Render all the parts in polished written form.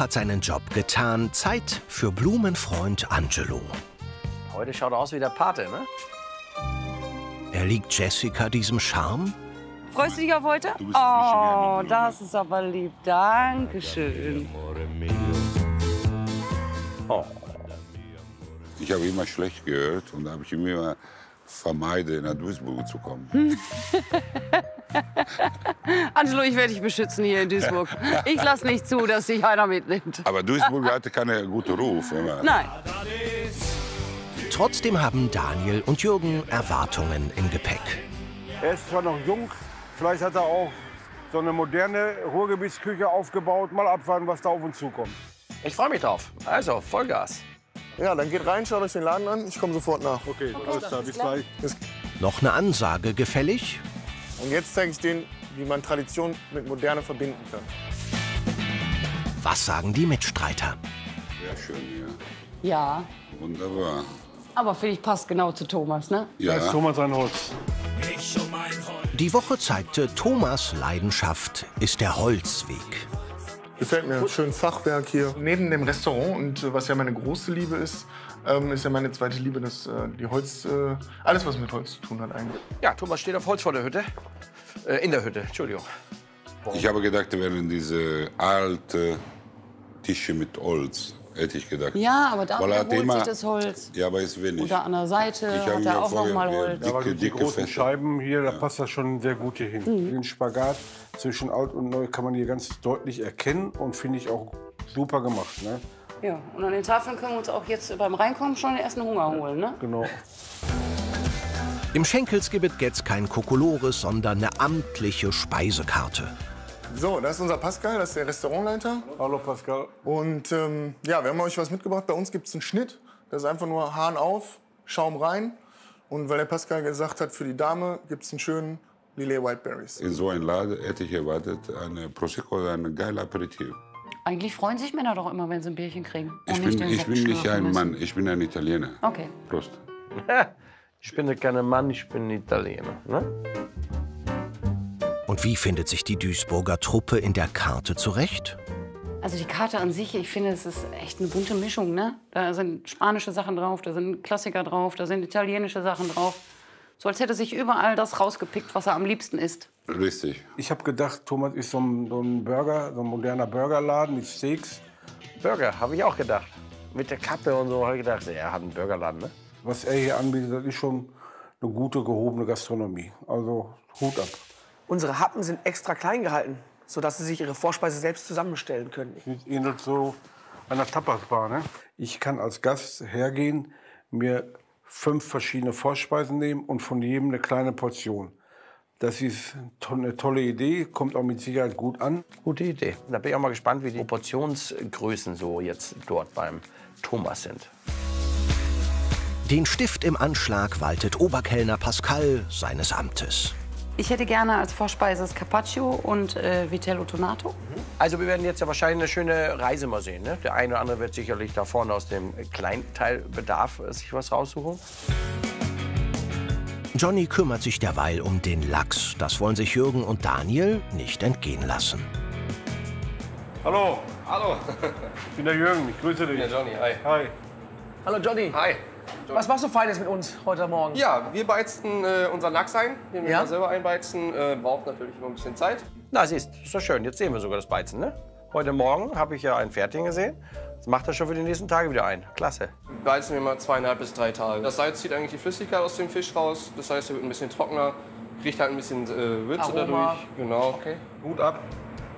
hat seinen Job getan. Zeit für Blumenfreund Angelo. Heute schaut er aus wie der Pate, ne? Erliegt Jessica diesem Charme? Freust du dich auf heute? Oh, das ist aber lieb. Dankeschön. Oh. Ich habe immer schlecht gehört und habe ich immer vermeide, nach Duisburg zu kommen. Angelo, ich werde dich beschützen hier in Duisburg. Ich lasse nicht zu, dass dich einer mitnimmt. Aber Duisburg hatte keinen guten Ruf. Immer. Nein. Trotzdem haben Daniel und Jürgen Erwartungen im Gepäck. Er ist zwar noch jung, vielleicht hat er auch so eine moderne Ruhrgebietsküche aufgebaut. Mal abwarten, was da auf uns zukommt. Ich freue mich drauf. Also, Vollgas. Ja, dann geht rein, schaut euch den Laden an. Ich komme sofort nach. Okay, alles klar, bis gleich. Noch eine Ansage gefällig? Und jetzt zeige ich denen, wie man Tradition mit Moderne verbinden kann. Was sagen die Mitstreiter? Sehr schön hier. Ja. Wunderbar. Aber finde ich, passt genau zu Thomas, ne? Ja, ist Thomas ein Holz. Die Woche zeigte, Thomas' Leidenschaft ist der Holzweg. Gefällt mir. Schönes Fachwerk hier. Neben dem Restaurant, und was ja meine große Liebe ist ja meine zweite Liebe, dass die Holz, alles, was mit Holz zu tun hat eigentlich. Ja, Thomas steht auf Holz vor der Hütte. In der Hütte, Entschuldigung. Warum? Ich habe gedacht, wären diese alten Tische mit Holz, hätte ich gedacht. Ja, aber da holt sich das Holz. Ja, aber ist wenig. Oder an der Seite hat er auch noch mal Holz. Ja, aber die großen Scheiben hier, da passt das schon sehr gut hier hin. Mhm. Den Spagat zwischen alt und neu kann man hier ganz deutlich erkennen und finde ich auch super gemacht. Ne? Ja, und an den Tafeln können wir uns auch jetzt beim Reinkommen schon den ersten Hunger holen, ne? Genau. Im Schenkels gibt es jetzt kein Kokolores, sondern eine amtliche Speisekarte. So, das ist unser Pascal, das ist der Restaurantleiter. Hallo Pascal. Und ja, wir haben euch was mitgebracht. Bei uns gibt es einen Schnitt. Das ist einfach nur Hahn auf, Schaum rein. Und weil der Pascal gesagt hat, für die Dame gibt es einen schönen Lillet Whiteberries. In so einem Laden hätte ich erwartet, eine Prosecco oder ein geiler Aperitif. Eigentlich freuen sich Männer doch immer, wenn sie ein Bierchen kriegen. Ich bin nicht ein Mann, ich bin ein Italiener. Okay. Prost. Ich bin kein Mann, ich bin Italiener. Ne? Und wie findet sich die Duisburger Truppe in der Karte zurecht? Also die Karte an sich, ich finde, es ist echt eine bunte Mischung, ne? Da sind spanische Sachen drauf, da sind Klassiker drauf, da sind italienische Sachen drauf. So als hätte sich überall das rausgepickt, was er am liebsten isst. Richtig. Ich habe gedacht, Thomas ist so ein Burger, so ein moderner Burgerladen mit Steaks. Burger, habe ich auch gedacht. Mit der Kappe und so habe ich gedacht, er hat einen Burgerladen, ne? Was er hier anbietet, das ist schon eine gute, gehobene Gastronomie. Also Hut ab. Unsere Happen sind extra klein gehalten, sodass sie sich ihre Vorspeise selbst zusammenstellen können. Das ähnelt so einer Tapasbar, ne? Ich kann als Gast hergehen, mir 5 verschiedene Vorspeisen nehmen und von jedem eine kleine Portion. Das ist eine tolle Idee, kommt auch mit Sicherheit gut an. Gute Idee. Da bin ich auch mal gespannt, wie die Portionsgrößen so jetzt dort beim Thomas sind. Den Stift im Anschlag waltet Oberkellner Pascal seines Amtes. Ich hätte gerne als Vorspeise das Carpaccio und Vitello Tonnato. Also wir werden jetzt ja wahrscheinlich eine schöne Reise mal sehen. Ne? Der eine oder andere wird sicherlich da vorne aus dem Kleinteilbedarf sich was raussuchen. Johnny kümmert sich derweil um den Lachs. Das wollen sich Jürgen und Daniel nicht entgehen lassen. Hallo. Hallo. Ich bin der Jürgen, ich grüße dich. Ich bin der Johnny, hi. Hi. Hallo Johnny. Hi. Was machst du Feines mit uns heute Morgen? Ja, wir beizen unseren Lachs ein, den wir selber einbeizen. Braucht natürlich immer ein bisschen Zeit. Na, siehst, ist doch schön. Jetzt sehen wir sogar das Beizen, ne? Heute Morgen habe ich ja einen fertigen gesehen. Das macht er schon für die nächsten Tage wieder ein. Klasse. Beizen wir mal 2,5 bis 3 Tage. Das Salz zieht eigentlich die Flüssigkeit aus dem Fisch raus. Das heißt, er wird ein bisschen trockener, kriegt halt ein bisschen Würze dadurch. Genau. Okay. Hut ab,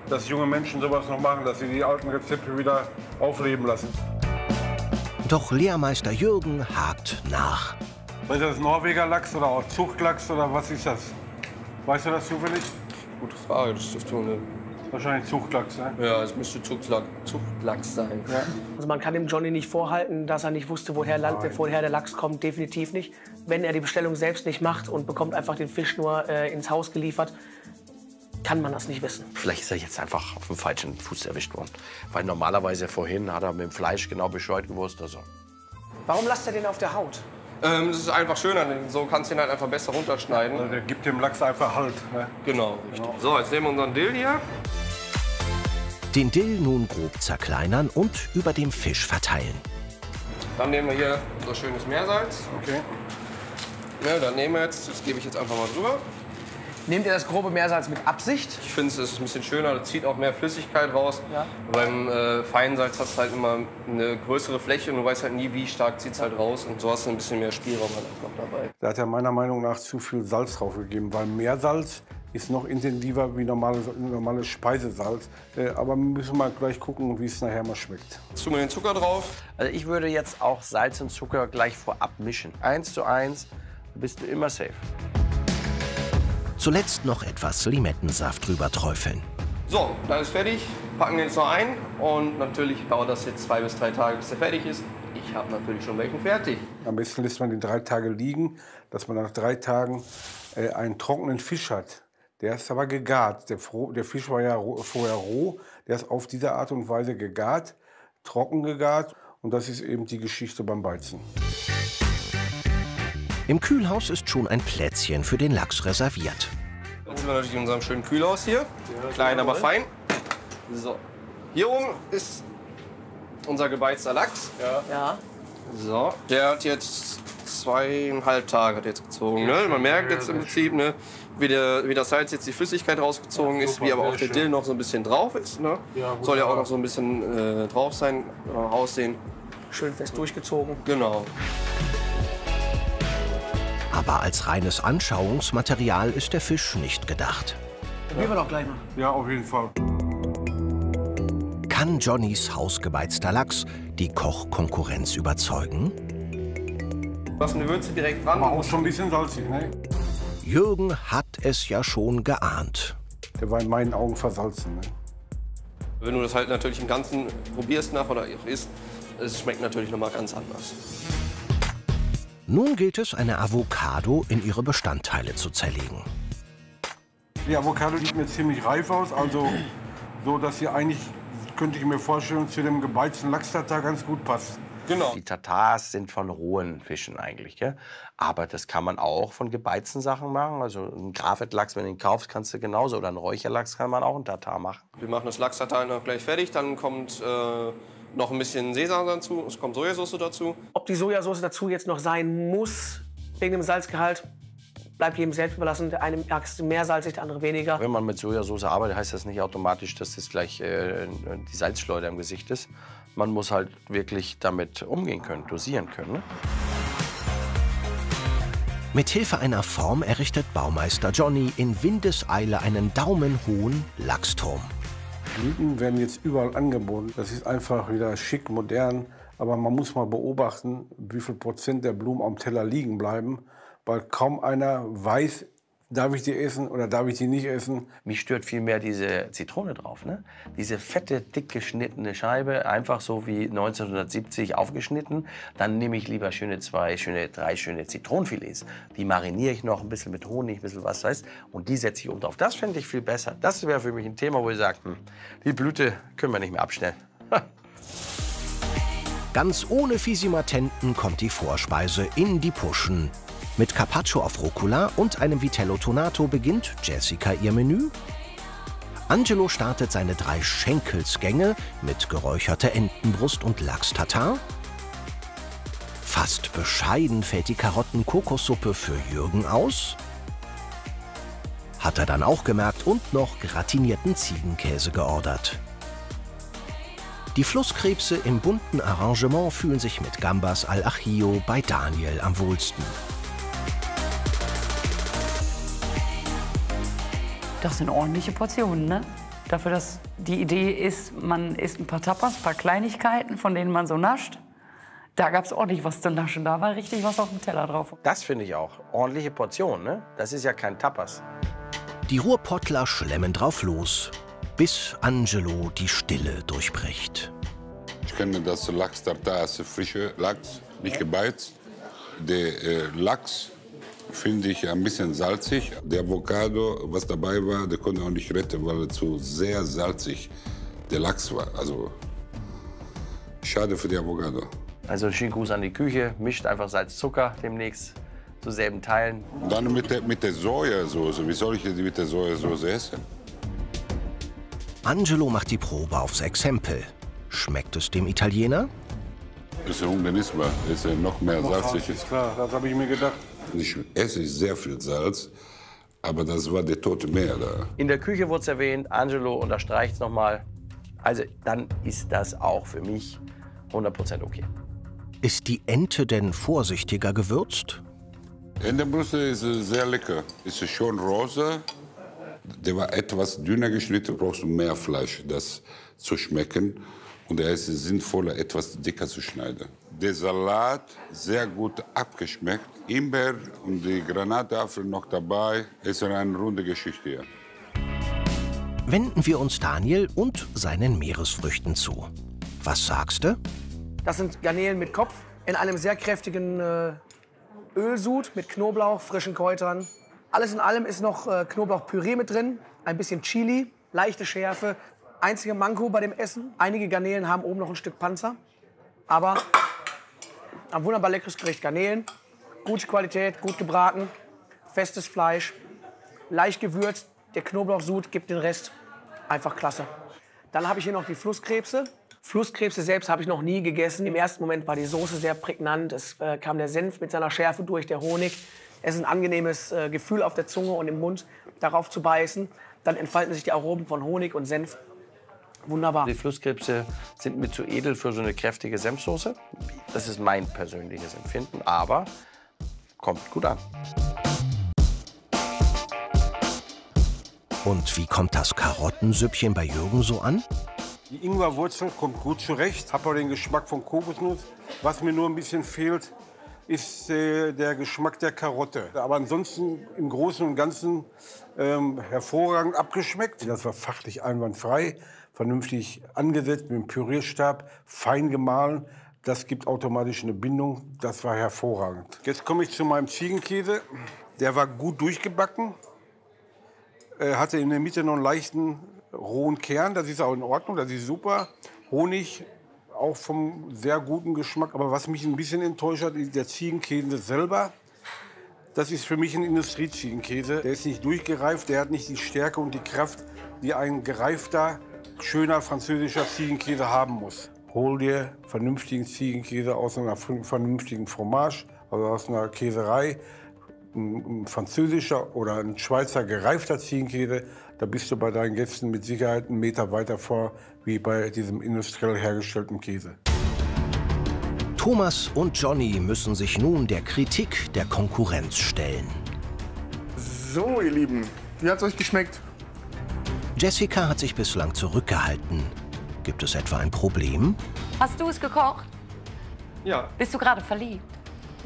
dass junge Menschen sowas noch machen, dass sie die alten Rezepte wieder aufleben lassen. Doch Lehrmeister Jürgen hakt nach. Ist das Norweger Lachs oder auch Zuchtlachs oder was ist das? Weißt du das zufällig? Gute Frage, das dürfte man nehmen. Wahrscheinlich Zuchtlachs, ne? Ja, es müsste Zuchtlachs sein. Ja. Also man kann dem Johnny nicht vorhalten, dass er nicht wusste, woher der Lachs kommt, definitiv nicht. Wenn er die Bestellung selbst nicht macht und bekommt einfach den Fisch nur ins Haus geliefert, kann man das nicht wissen. Vielleicht ist er jetzt einfach auf dem falschen Fuß erwischt worden. Weil normalerweise vorhin hat er mit dem Fleisch genau Bescheid gewusst. Also. Warum lasst er den auf der Haut? Das ist einfach schöner, denn so kannst du ihn halt einfach besser runterschneiden. Also der gibt dem Lachs einfach Halt. Ne? Genau, richtig. Genau. So, jetzt nehmen wir unseren Dill hier. Den Dill nun grob zerkleinern und über dem Fisch verteilen. Dann nehmen wir hier unser schönes Meersalz. Okay. Ja, dann nehmen wir jetzt, das gebe ich jetzt einfach mal drüber. Nehmt ihr das grobe Meersalz mit Absicht? Ich finde, es ist ein bisschen schöner, das zieht auch mehr Flüssigkeit raus. Ja. Beim Feinsalz hast du halt immer eine größere Fläche und du weißt halt nie, wie stark zieht es halt raus. Und so hast du ein bisschen mehr Spielraum halt einfach dabei. Da hat er meiner Meinung nach zu viel Salz drauf gegeben, weil Meersalz ist noch intensiver wie normales Speisesalz. Aber wir müssen mal gleich gucken, wie es nachher mal schmeckt. Zu mir den Zucker drauf. Also ich würde jetzt auch Salz und Zucker gleich vorab mischen. 1:1, bist du immer safe. Zuletzt noch etwas Limettensaft drüber träufeln. So, dann ist fertig. Packen wir jetzt noch ein. Und natürlich dauert das jetzt 2 bis 3 Tage, bis der fertig ist. Ich habe natürlich schon welchen fertig. Am besten lässt man den 3 Tage liegen, dass man nach 3 Tagen einen trockenen Fisch hat. Der ist aber gegart. Der Fisch war ja vorher roh. Der ist auf diese Art und Weise gegart, trocken gegart. Und das ist eben die Geschichte beim Beizen. Im Kühlhaus ist schon ein Plätzchen für den Lachs reserviert. Jetzt sind wir natürlich in unserem schönen Kühlhaus hier. Klein, aber fein. So. Hier oben ist unser gebeizter Lachs. Ja. So. Der hat jetzt 2,5 Tage hat jetzt gezogen. Ne? Man merkt jetzt im Prinzip, ne, wie das Salz jetzt die Flüssigkeit rausgezogen ist, wie aber auch der Dill noch so ein bisschen drauf ist. Ne? Soll ja auch noch so ein bisschen drauf sein, aussehen. Schön fest durchgezogen. Genau. Aber als reines Anschauungsmaterial ist der Fisch nicht gedacht. Dann gehen wir doch gleich mal. Ja, auf jeden Fall. Kann Johnnys hausgebeizter Lachs die Kochkonkurrenz überzeugen? Lassen die Würze direkt dran. War auch schon ein bisschen salzig, ne? Jürgen hat es ja schon geahnt. Der war in meinen Augen versalzen, ne? Wenn du das halt natürlich im Ganzen probierst nach oder isst, es schmeckt natürlich noch mal ganz anders. Nun gilt es, eine Avocado in ihre Bestandteile zu zerlegen. Die Avocado sieht mir ziemlich reif aus, also so, dass sie eigentlich, könnte ich mir vorstellen, zu dem gebeizten Lachs-Tatar ganz gut passt. Genau. Die Tatars sind von rohen Fischen eigentlich, gell? Aber das kann man auch von gebeizten Sachen machen. Also einen Gravetlachs, wenn du ihn kaufst, kannst du genauso. Oder einen Räucherlachs kann man auch einen Tatar machen. Wir machen das Lachs-Tatar noch gleich fertig, dann kommt noch ein bisschen Sesam dazu, es kommt Sojasauce dazu. Ob die Sojasauce dazu jetzt noch sein muss, wegen dem Salzgehalt, bleibt jedem selbst überlassen. Der eine mag mehr salzig, der andere weniger. Wenn man mit Sojasauce arbeitet, heißt das nicht automatisch, dass das gleich die Salzschleuder im Gesicht ist. Man muss halt wirklich damit umgehen können, dosieren können. Ne? Mit Hilfe einer Form errichtet Baumeister Johnny in Windeseile einen daumenhohen Lachsturm. Blüten werden jetzt überall angeboten. Das ist einfach wieder schick, modern. Aber man muss mal beobachten, wie viel Prozent der Blumen am Teller liegen bleiben. Weil kaum einer weiß, darf ich die essen oder darf ich die nicht essen. Mich stört vielmehr diese Zitrone drauf. Ne? Diese fette, dick geschnittene Scheibe, einfach so wie 1970 aufgeschnitten. Dann nehme ich lieber schöne 2, schöne 3 schöne Zitronenfilets. Die mariniere ich noch ein bisschen mit Honig, ein bisschen was weiß. Und die setze ich oben drauf. Das fände ich viel besser. Das wäre für mich ein Thema, wo ich sage, die Blüte können wir nicht mehr abschneiden. Ganz ohne Fisimatenten kommt die Vorspeise in die Puschen. Mit Carpaccio auf Rucola und einem Vitello Tonnato beginnt Jessica ihr Menü. Angelo startet seine 3 Schenkelsgänge mit geräucherter Entenbrust und Lachs-Tatar. Fast bescheiden fällt die Karotten-Kokossuppe für Jürgen aus. Hat er dann auch gemerkt und noch gratinierten Ziegenkäse geordert. Die Flusskrebse im bunten Arrangement fühlen sich mit Gambas al-Ajio bei Daniel am wohlsten. Das sind ordentliche Portionen, ne? Dafür, dass die Idee ist, man isst ein paar Tapas, ein paar Kleinigkeiten, von denen man so nascht. Da gab es ordentlich was zu naschen, da war richtig was auf dem Teller drauf. Das finde ich auch. Ordentliche Portionen, ne? Das ist ja kein Tapas. Die Ruhrpottler schlemmen drauf los, bis Angelo die Stille durchbricht. Ich kenne das Lachs-Tatar, frische Lachs, nicht gebeizt. Der Lachs finde ich ein bisschen salzig. Der Avocado, was dabei war, der konnte auch nicht retten, weil er zu sehr salzig der Lachs war. Also schade für die Avocado. Also schönen Gruß an die Küche, mischt einfach Salz, Zucker demnächst zu selben Teilen. Dann mit der Sojasauce, wie soll ich die mit der Sojasauce essen? Angelo macht die Probe aufs Exempel. Schmeckt es dem Italiener? Das ist ja ungenießbar. Das ist ja noch mehr salzig. Ist klar, das habe ich mir gedacht. Ich esse sehr viel Salz, aber das war der tote Meer da. In der Küche wurde es erwähnt, Angelo unterstreicht es nochmal. Also dann ist das auch für mich 100% okay. Ist die Ente denn vorsichtiger gewürzt? Entenbrust ist sehr lecker. Ist schon rosa. Der war etwas dünner geschnitten, brauchst du mehr Fleisch, das zu schmecken. Und er ist sinnvoller, etwas dicker zu schneiden. Der Salat sehr gut abgeschmeckt. Imbeer und die Granatapfel noch dabei. Ist eine runde Geschichte hier. Wenden wir uns Daniel und seinen Meeresfrüchten zu. Was sagst du? Das sind Garnelen mit Kopf in einem sehr kräftigen Ölsud mit Knoblauch, frischen Kräutern. Alles in allem ist noch Knoblauchpüree mit drin, ein bisschen Chili, leichte Schärfe. Einzige Manko bei dem Essen, einige Garnelen haben oben noch ein Stück Panzer. Aber ein wunderbar leckeres Gericht. Garnelen, gute Qualität, gut gebraten, festes Fleisch, leicht gewürzt. Der Knoblauchsud gibt den Rest. Einfach klasse. Dann habe ich hier noch die Flusskrebse. Flusskrebse selbst habe ich noch nie gegessen. Im ersten Moment war die Soße sehr prägnant. Es kam der Senf mit seiner Schärfe durch, der Honig. Es ist ein angenehmes Gefühl auf der Zunge und im Mund, darauf zu beißen. Dann entfalten sich die Aromen von Honig und Senf. Wunderbar. Die Flusskrebse sind mir zu edel für so eine kräftige Senfsoße. Das ist mein persönliches Empfinden, aber kommt gut an. Und wie kommt das Karottensüppchen bei Jürgen so an? Die Ingwerwurzel kommt gut zurecht, habe auch den Geschmack von Kokosnuss. Was mir nur ein bisschen fehlt, ist der Geschmack der Karotte. Aber ansonsten im Großen und Ganzen hervorragend abgeschmeckt. Das war fachlich einwandfrei, vernünftig angesetzt mit dem Pürierstab, fein gemahlen. Das gibt automatisch eine Bindung. Das war hervorragend. Jetzt komme ich zu meinem Ziegenkäse. Der war gut durchgebacken. Hatte in der Mitte noch einen leichten, rohen Kern. Das ist auch in Ordnung, das ist super. Honig, auch vom sehr guten Geschmack. Aber was mich ein bisschen enttäuscht hat, ist der Ziegenkäse selber. Das ist für mich ein Industrieziegenkäse. Der ist nicht durchgereift, der hat nicht die Stärke und die Kraft, die ein gereifter, schöner französischer Ziegenkäse haben muss. Hol dir vernünftigen Ziegenkäse aus einer vernünftigen Fromage, also aus einer Käserei. Ein französischer oder ein Schweizer gereifter Ziegenkäse, da bist du bei deinen Gästen mit Sicherheit einen Meter weiter vor wie bei diesem industriell hergestellten Käse. Thomas und Johnny müssen sich nun der Kritik der Konkurrenz stellen. So, ihr Lieben, wie hat's euch geschmeckt? Jessica hat sich bislang zurückgehalten. Gibt es etwa ein Problem? Hast du es gekocht? Ja. Bist du gerade verliebt?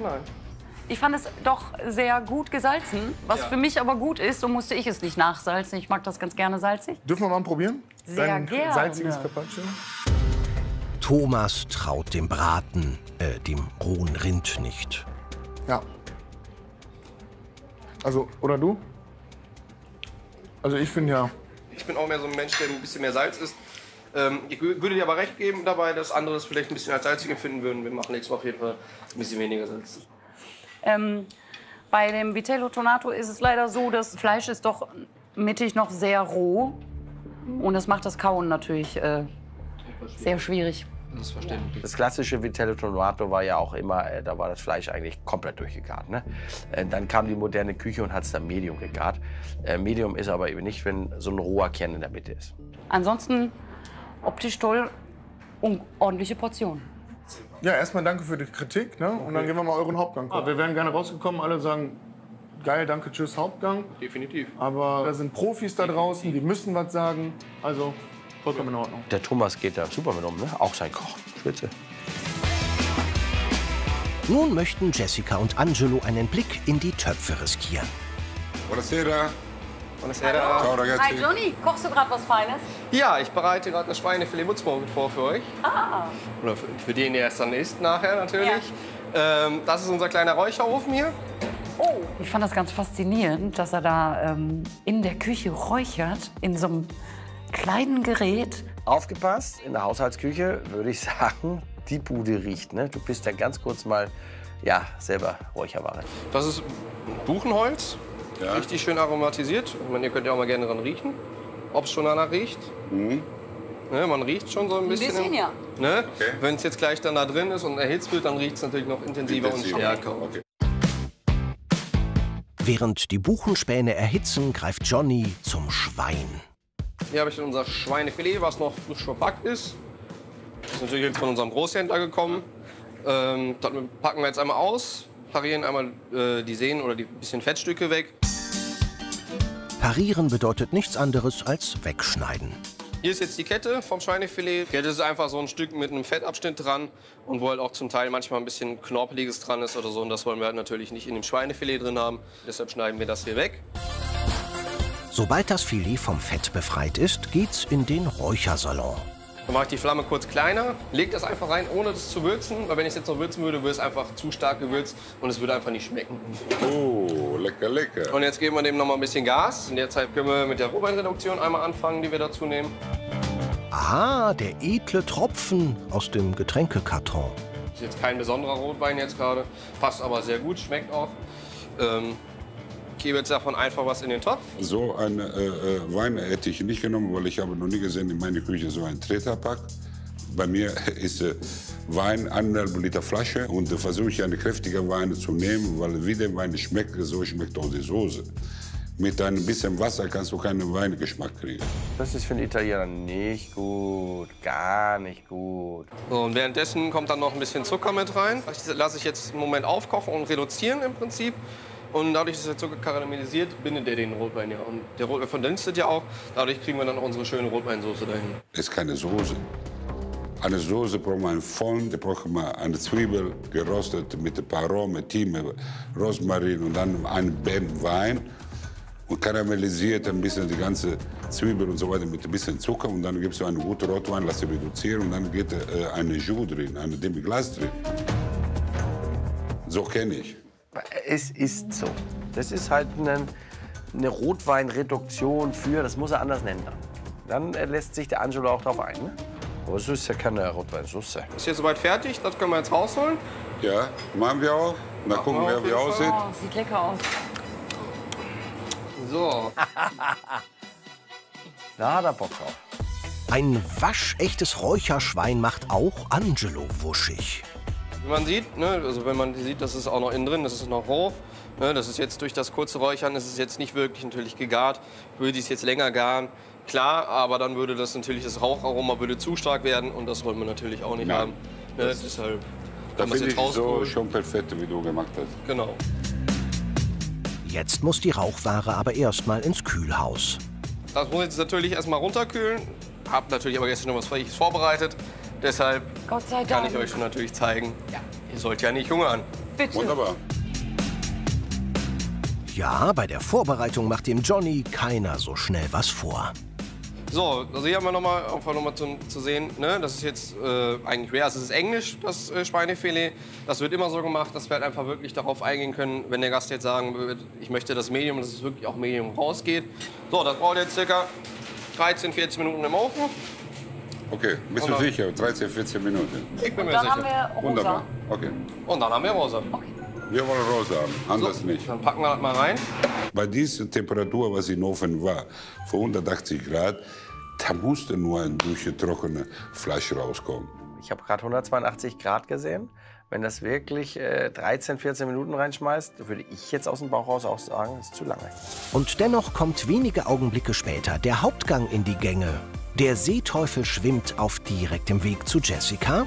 Nein. Ich fand es doch sehr gut gesalzen, was für mich aber gut ist, so musste ich es nicht nachsalzen. Ich mag das ganz gerne salzig. Dürfen wir mal probieren? Sehr gerne. Salziges Carpaccio. Thomas traut dem Braten, dem rohen Rind nicht. Ja. Also, oder du? Also ich finde ja. Ich bin auch mehr so ein Mensch, der ein bisschen mehr Salz isst. Ich würde dir aber recht geben dabei, dass andere es vielleicht ein bisschen als salzig empfinden würden. Wir machen nächstes Mal auf jeden Fall ein bisschen weniger Salz. Bei dem Vitello Tonnato ist es leider so, das Fleisch ist doch mittig noch sehr roh. Und das macht das Kauen natürlich sehr schwierig. Das ist verständlich. Das klassische Vitello Tonnato war ja auch immer, da war das Fleisch eigentlich komplett durchgegart. Ne? Dann kam die moderne Küche und hat es dann medium gegart. Medium ist aber eben nicht, wenn so ein roher Kern in der Mitte ist. Ansonsten optisch toll und ordentliche Portionen. Ja, erstmal danke für die Kritik, ne? Okay. Und dann gehen wir mal euren Hauptgang gucken. Ah, wir wären gerne rausgekommen, alle sagen, geil, danke, tschüss, Hauptgang. Definitiv. Aber da sind Profis da draußen, die müssen was sagen, also vollkommen in Ordnung. Der Thomas geht da super mit um, ne? Auch sein Koch, spitze. Nun möchten Jessica und Angelo einen Blick in die Töpfe riskieren. Buonasera. Buonasera. Ciao ragazzi. Hi Johnny, kochst du gerade was Feines? Ja, ich bereite gerade das Schweinefilet Woodsmoked vor für euch. Ah. Oder für den, der es dann isst nachher natürlich. Ja. Das ist unser kleiner Räucherofen hier. Oh. Ich fand das ganz faszinierend, dass er da in der Küche räuchert, in so einem kleinen Gerät. Aufgepasst, in der Haushaltsküche würde ich sagen, die Bude riecht. Ne? Du bist ja ganz kurz mal ja, selber Räucherware. Das ist Buchenholz. Ja. Richtig schön aromatisiert. Ich meine, ihr könnt ja auch mal gerne dran riechen. ob es schon danach riecht. Mhm. Ne, man riecht schon so ein bisschen. Ja. Ne? Okay. Wenn es jetzt gleich dann da drin ist und erhitzt wird, dann riecht es natürlich noch intensiver und stärker. Okay. Während die Buchenspäne erhitzen, greift Johnny zum Schwein. Hier habe ich unser Schweinefilet, was noch frisch verpackt ist. Das ist natürlich jetzt von unserem Großhändler gekommen. Das packen wir jetzt einmal aus, parieren einmal die Sehnen oder die bisschen Fettstücke weg. Parieren bedeutet nichts anderes als wegschneiden. Hier ist jetzt die Kette vom Schweinefilet. Die Kette ist einfach so ein Stück mit einem Fettabschnitt dran und wo halt auch zum Teil manchmal ein bisschen Knorpeliges dran ist oder so. Und das wollen wir halt natürlich nicht in dem Schweinefilet drin haben. Deshalb schneiden wir das hier weg. Sobald das Filet vom Fett befreit ist, geht's in den Räuchersalon. Dann mache ich die Flamme kurz kleiner, lege das einfach rein, ohne das zu würzen. Weil wenn ich es jetzt noch würzen würde, würde es einfach zu stark gewürzt und es würde einfach nicht schmecken. Oh, lecker, lecker. Und jetzt geben wir dem noch mal ein bisschen Gas. In der Zeit können wir mit der Rotweinreduktion einmal anfangen, die wir dazu nehmen. Ah, der edle Tropfen aus dem Getränkekarton. Ist jetzt kein besonderer Rotwein jetzt gerade, passt aber sehr gut, schmeckt auch. Ich gebe jetzt davon einfach was in den Topf. So einen Wein hätte ich nicht genommen, weil ich habe noch nie gesehen in meiner Küche so einen Tetrapack. Bei mir ist Wein 1,5 Liter Flasche und versuche ich einen kräftigen Wein zu nehmen, weil wie der Wein schmeckt, so schmeckt auch die Soße. Mit ein bisschen Wasser kannst du keinen Weingeschmack kriegen. Das ist für einen Italiener nicht gut, gar nicht gut. So, und währenddessen kommt dann noch ein bisschen Zucker mit rein. Das lasse ich jetzt einen Moment aufkochen und reduzieren im Prinzip. Und dadurch, dass der Zucker karamellisiert, bindet er den Rotwein ja. Und der Rotwein verdunstet ja auch. Dadurch kriegen wir dann auch unsere schöne Rotweinsoße dahin. Das ist keine Soße. Eine Soße braucht man voll, da braucht man eine Zwiebel, geröstet mit ein paar Rome, Thymian, Rosmarin und dann ein Wein. Und karamellisiert ein bisschen die ganze Zwiebel und so weiter mit ein bisschen Zucker. Und dann gibst du einen guten Rotwein, lass ihn reduzieren und dann geht eine Jus drin, eine Demi-Glace drin. So kenne ich. Es ist so. Das ist halt eine Rotweinreduktion für, das muss er anders nennen. Dann lässt sich der Angelo auch drauf ein. Ne? Aber so ist ja keine Rotweinsoße. Ist hier soweit fertig, das können wir jetzt rausholen. Ja, machen wir auch. Dann gucken wir, wie er aussieht. Sieht lecker aus. So. Da hat er Bock drauf. Ein waschechtes Räucherschwein macht auch Angelo wuschig. Wie man sieht, ne, also wenn man sieht, das ist auch noch innen drin, das ist noch roh. Ne, das ist jetzt durch das kurze Räuchern, ist es jetzt nicht wirklich natürlich gegart. Würde ich es jetzt länger garen, klar, aber dann würde das natürlich, das Raucharoma würde zu stark werden und das wollen wir natürlich auch nicht haben. Ne, deshalb da finde ich so schon perfekt, wie du gemacht hast. Genau. Jetzt muss die Rauchware aber erstmal ins Kühlhaus. Das muss jetzt natürlich erstmal runterkühlen. Hab natürlich aber gestern noch was Freies vorbereitet. Deshalb kann ich euch natürlich zeigen, ja. Ihr sollt ja nicht hungern. Bitte. Wunderbar. Ja, bei der Vorbereitung macht dem Johnny keiner so schnell was vor. So, also hier haben wir noch mal zu sehen, ne? Das ist jetzt eigentlich rare. Also es ist englisch, das Schweinefilet. Das wird immer so gemacht, dass wir halt einfach wirklich darauf eingehen können, wenn der Gast jetzt sagen würde, ich möchte das Medium, dass es wirklich auch Medium rausgeht. So, das braucht jetzt ca. 13, 14 Minuten im Ofen. Okay, bist du sicher? 13, 14 Minuten. Ich bin mir sicher. Dann haben wir rosa. Wunderbar. Okay. Und dann haben wir rosa. Okay. Wir wollen rosa haben, anders so, nicht. Dann packen wir das mal rein. Bei dieser Temperatur, was in Ofen war, vor 180 Grad, da musste nur ein durchgetrocknetes Fleisch rauskommen. Ich habe gerade 182 Grad gesehen. Wenn das wirklich 13, 14 Minuten reinschmeißt, würde ich jetzt aus dem Bauch raus auch sagen, das ist zu lange. Und dennoch kommt wenige Augenblicke später der Hauptgang in die Gänge. Der Seeteufel schwimmt auf direktem Weg zu Jessica.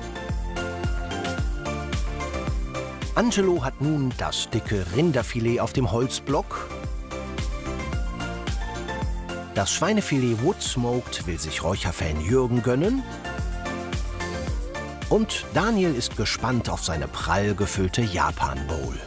Angelo hat nun das dicke Rinderfilet auf dem Holzblock. Das Schweinefilet Woodsmoked will sich Räucherfan Jürgen gönnen. Und Daniel ist gespannt auf seine prall gefüllte Japan-Bowl.